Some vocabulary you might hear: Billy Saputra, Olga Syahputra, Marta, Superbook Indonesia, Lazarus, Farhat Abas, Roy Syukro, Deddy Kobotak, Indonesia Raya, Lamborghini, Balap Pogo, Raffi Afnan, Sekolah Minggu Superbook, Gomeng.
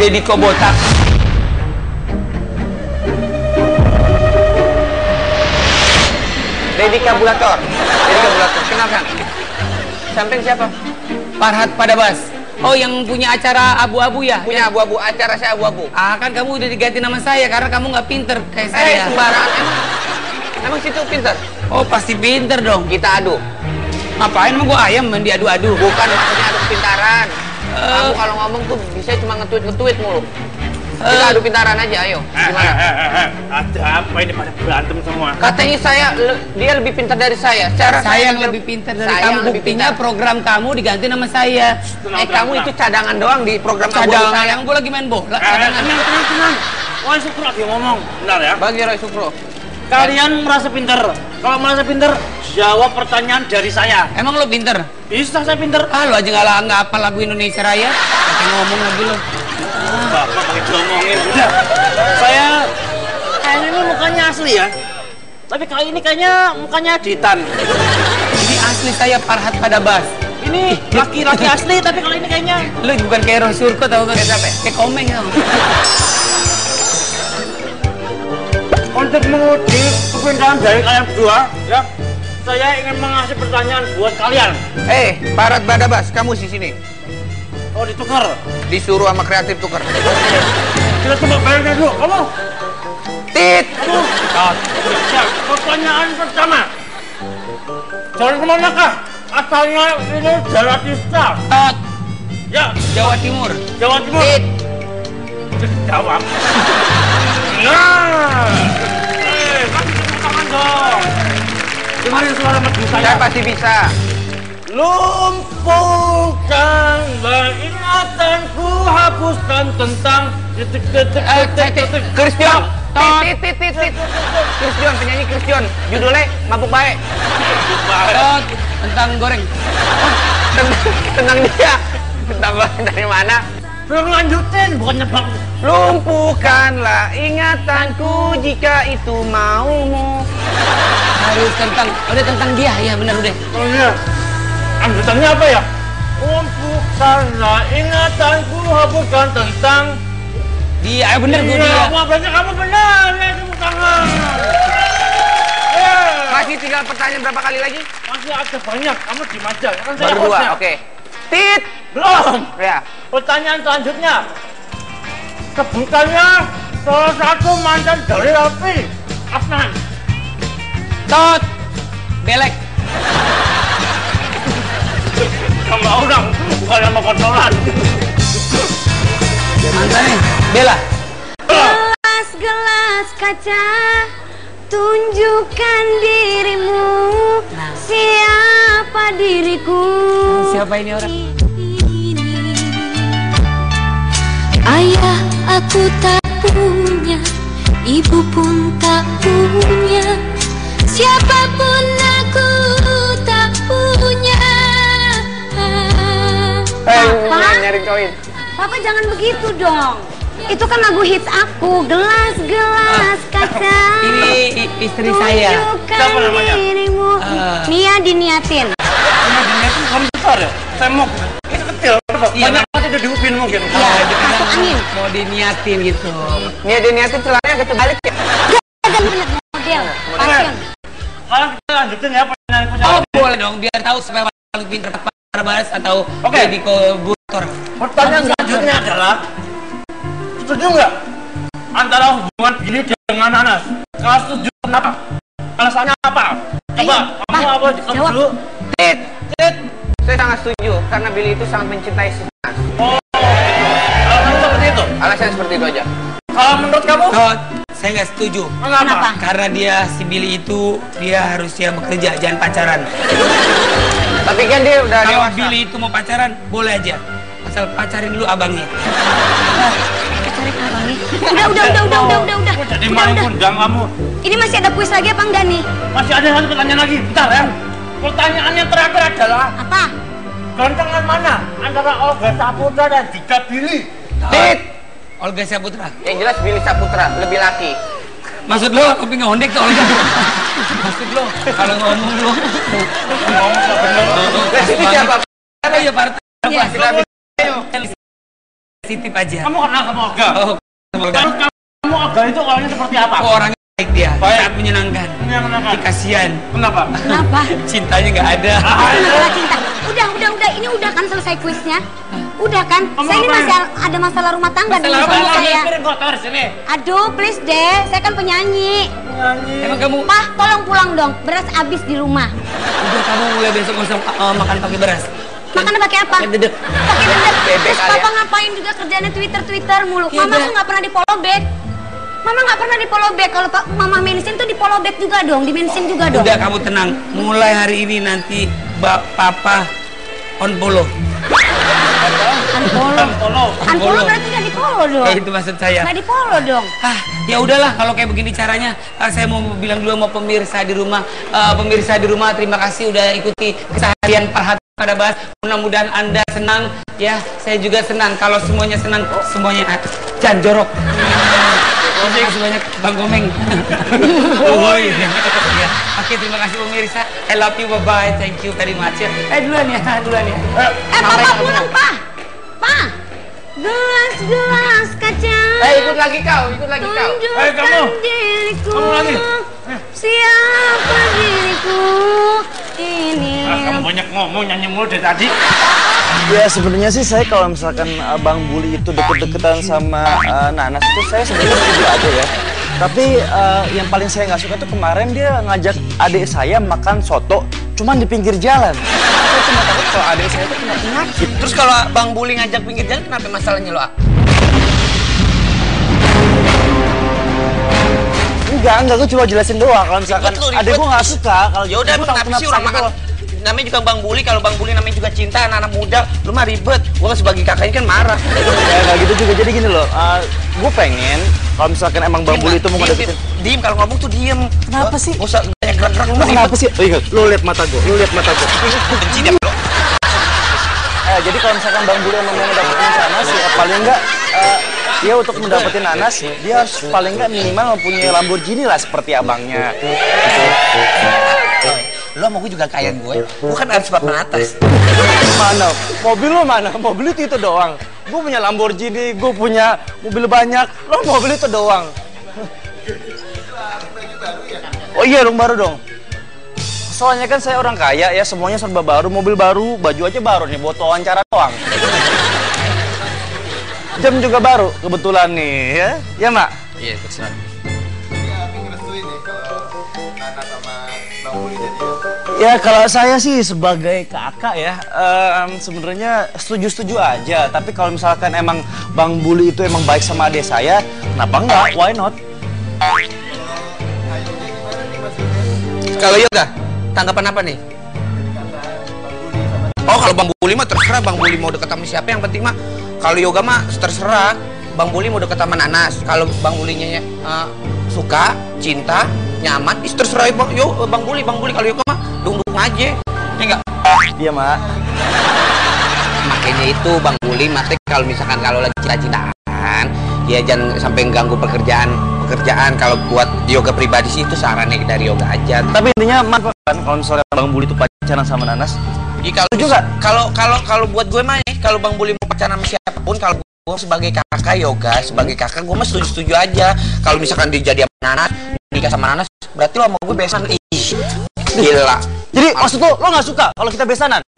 Deddy Kobotak. Deddy Kabulator. Deddy Kabulator, kenalkan. Samping siapa? Farhat Abas. Oh, yang punya acara abu-abu ya? Punya abu-abu, acara saya abu-abu. Ah, kan kamu udah diganti nama saya karena kamu nggak pinter kayak saya. Sembarangan. Emang situ pinter? Oh, pasti pinter dong. Kita adu. Ngapain emang gua ayam main diadu-adu? Bukan, maksudnya adu pintaran. Kamu kalau ngomong tuh bisa cuma nge-tweet mulu. Kita adu pintaran aja, ayo. Gimana? Ada apa ini pada berantem semua? Katanya saya, dia lebih pintar dari saya. Saya yang lebih pintar dari kamu. Buktinya program kamu diganti nama saya. Kamu itu cadangan doang di program kamu. Cadangan, yang gua lagi main bola. Tenang. Wah, Syukro lagi ngomong. Benar ya? Bagi Roy Syukro. Kalian merasa pinter. Kalau merasa pinter, jawab pertanyaan dari saya. Emang lo pinter? Bisa, saya pinter. Ah, lo aja nggak apa lagu Indonesia Raya. Pakai ngomong lagi lo. Bapak pakai ngomongin. Udah. Saya kayaknya ini mukanya asli ya. Tapi kali ini kayaknya mukanya editan. Ini asli saya Farhat Abas. Ini laki-laki asli, tapi kalau ini kayaknya lo bukan kayak Roy Syukro tau gak? Kayak Gomeng tau. Untuk menguji kepintaran dari kalian berdua, ya, saya ingin mengasih pertanyaan buat kalian. Hei, Farhat Abas, kamu di sini. Oh, ditukar? Disuruh sama kreatif tukar. Kita coba bayangin dulu, kamu. Tit. Aduh. Ya, pertanyaan pertama. Jalan kemanakah? Asalnya ini Jawa Timur. Ya, Jawa Timur. Jawa Timur. Tit. Jawab. Nah, kan bisa tangan dong. Dengarin suara merdu saya. Saya pasti bisa. Lumpuhkanlah ingatanku, hapuskan tentang titik. Christian, titik. Christian, penyanyi Christian. Judulnya Mabuk Baik. Tentang goreng. Tentang dia. Tentang goreng dari mana? Belum lanjutin, bukan nyebak. Lumpuhkanlah ingatanku jika itu maumu. Harus tentang, udah tentang dia, ya benar udah. Oh iya, lanjutannya apa ya? Lumpuhkanlah ingatanku, hapuskan tentang dia, benar gue dia. Wah, berarti kamu benar, ya itu tangan. Masih tinggal pertanyaan berapa kali lagi? Masih ada banyak, kamu dimajal. Kan saya berdua, oke. Tit. Belum. Ya. Pertanyaan selanjutnya. Sebutannya salah satu mantan dari Raffi Afnan. Tot. Belek. Sama orang, bukan sama konsolan. Mantannya Bella. Gelas-gelas kaca, tunjukkan dirimu. Siapa diriku? Siapa ini orang? Ayah aku tak punya, ibu pun tak punya, siapapun aku tak punya. Papa, Papa jangan begitu dong. Itu kan lagu hits aku, gelas-gelas kaca. Ini istri saya. Siapa namanya? Mia diniatin. Mia diniatin kamu besar ya? Saya mau itu kecil. Banyak banget udah diupin mungkin. Mau diniatin gitu. Nia diniatin celananya kebalik ya? Gak bener model. Passion. Sekarang kita lanjutin ya pertanyaanku. Oh boleh dong, biar tahu supaya paling pinter Farhat atau Deddy Kobotor. Pertanyaan selanjutnya adalah, setuju nggak antara hubungan Billy dengan Anas? Kalau setuju, kenapa? Alasannya apa? Coba, kamu apa? Kamu dulu. Tit. Saya sangat setuju, karena Billy itu sangat mencintai si Anas. Oh. Alasannya seperti itu aja. Kalau menurut kamu? Oh, saya nggak setuju. Kenapa? Karena dia, si Billy itu, dia harusnya bekerja, jangan pacaran. Tapi kan dia udah dewasa. Kalau Billy itu mau pacaran, boleh aja. Asal pacarin dulu abangnya. Pacarin abangnya? Udah. Jadi main kundang kamu. Ini masih ada kuis lagi apa enggak nih? Masih ada satu pertanyaan lagi, bentar ya. Pertanyaannya terakhir adalah... Apa? Gantengan mana antara Olga Syahputra dan Dika Billy? Tit! Olga Syahputra. Yang jelas Billy Saputra, lebih laki. Maksud lo, aku pengen ngondek tuh Olga. Maksud lo, kalau ngomong lo. Ngomong gak bener. Nah, siapa? Ayo, Farhat. Kita bisa. titip aja. Kamu kenal sama Olga? Oh, menurut kamu Olga itu orangnya seperti apa? Oh, orangnya baik dia, sangat menyenangkan. Menyenangkan. Kasihan. Kenapa? Kenapa? Cintanya nggak ada. Kenapa cinta? Udah, ini udah kan selesai kuisnya. Udah kan? Saya ini masih ada masalah rumah tangga dengan suami saya. Aduh, please deh, saya kan penyanyi. Emang kamu? Pak, tolong pulang dong, beras habis di rumah. Udah, kamu mulai besok nggak usah makan pakai beras. Makannya pakai apa? Pakai dedek. Terus papa ngapain juga kerjanya Twitter mulu? Mama tuh nggak pernah di follow back. Mama nggak pernah di follow back. Kalau mama mention tuh di follow back juga dong, di mention juga dong. Udah, kamu tenang. Mulai hari ini nanti papa unfollow. Unfollow berarti nggak di follow dong. Ya itu maksud saya. Nggak di follow dong. Ah, ya udahlah kalau kayak begini caranya. Saya mau bilang dulu sama pemirsa di rumah. Pemirsa di rumah, terima kasih udah ikuti keseharian Farhat pada bahas. Mudah-mudahan Anda senang ya, saya juga senang. Kalau semuanya senang, semuanya jangan jorok. Terima kasih banyak Bang Gomeng. Oh, iya. Ya. Oke, terima kasih pemirsa. I love you, bye bye, thank you very much. Duluan ya. Papa pulang, Pak. Pak, gelas kacang. Ikut lagi kau, Tunjukkan kamu. Diriku. Kamu lagi. Siapa diriku ini? Kamu banyak ngomong, nyanyi mulu dari tadi. Ya sebenarnya sih saya kalau misalkan Bang Bully itu deket-deketan sama Nanas itu saya sebenarnya setuju aja ya. Tapi yang paling saya nggak suka tuh kemarin dia ngajak adik saya makan soto cuman di pinggir jalan. Saya cuma takut kalau adik saya itu kena penyakit. Terus kalau Bang Bully ngajak pinggir jalan kenapa masalahnya lo? Enggak, gue cuma jelasin doang kalau misalkan adik gue nggak suka. Kalau yaudah emang kenapa sih orang makan? Namanya juga Bang Bully, kalau Bang Bully namanya juga cinta, anak-anak muda, lu mah ribet. Gua sebagai kakaknya kan marah. Ya gak gitu juga, jadi gini loh, gue pengen kalau misalkan emang Bang Bully itu mau ngedeketin. Diem, kalau ngomong tuh diem. Kenapa sih? Gak usah gerak-gerak, lu mah ribet. Kenapa sih? Lu liat mata gue, benci deh lo. Jadi kalau misalkan Bang Bully emang mau ngedeketin Nanas, ya paling enggak dia untuk mendapatkan Nanas, dia harus paling enggak minimal mempunyai Lamborghini lah seperti abangnya. Lo mau gue juga kayaan gue, bukan harus papan atas. Mana? Mobil lo mana? Mobil itu doang. Gue punya Lamborghini, gue punya mobil banyak. Lo mobil itu doang. Oh iya dong, baru dong. Soalnya kan saya orang kaya ya, semuanya serba baru, mobil baru, baju aja baru nih, buat wawancara doang. Jam juga baru, kebetulan nih ya. Ya Mak? Iya, kebetulan. Ya kalau saya sih sebagai kakak ya sebenarnya setuju-setuju aja. Tapi kalau misalkan emang Bang Bully itu emang baik sama adik saya, kenapa enggak? Why not? Kalau Yoga, tanggapan apa nih? Oh kalau Bang Bully mah terserah, Bang Bully mau deket sama siapa yang penting mah. Kalau Yoga mah terserah, Bang Bully mau deket sama Nanas. Kalau Bang Bully-nya suka, cinta, nyaman, terserah Bang Bully. Kalau Yoga mah duduk aja, ya enggak? Iya Mak. Makanya itu Bang Bully, makanya kalau misalkan kalau lagi cinta-cintaan, ya jangan sampai ganggu pekerjaan. Kalau buat Yoga pribadi sih itu sarannya dari Yoga aja. Tapi intinya Mak, kalau misalnya Bang Bully itu pacaran sama Nanas, ya kalau juga kalau buat gue mah, kalau Bang Bully mau pacaran sama siapapun, kalau gue sebagai kakak Yoga, sebagai kakak gue mah setuju-setuju aja. Kalau misalkan dia jadi sama Nanas, nikah sama Nanas, berarti lo sama gue besan. Gila. Jadi maksud lo nggak suka kalau kita besanan?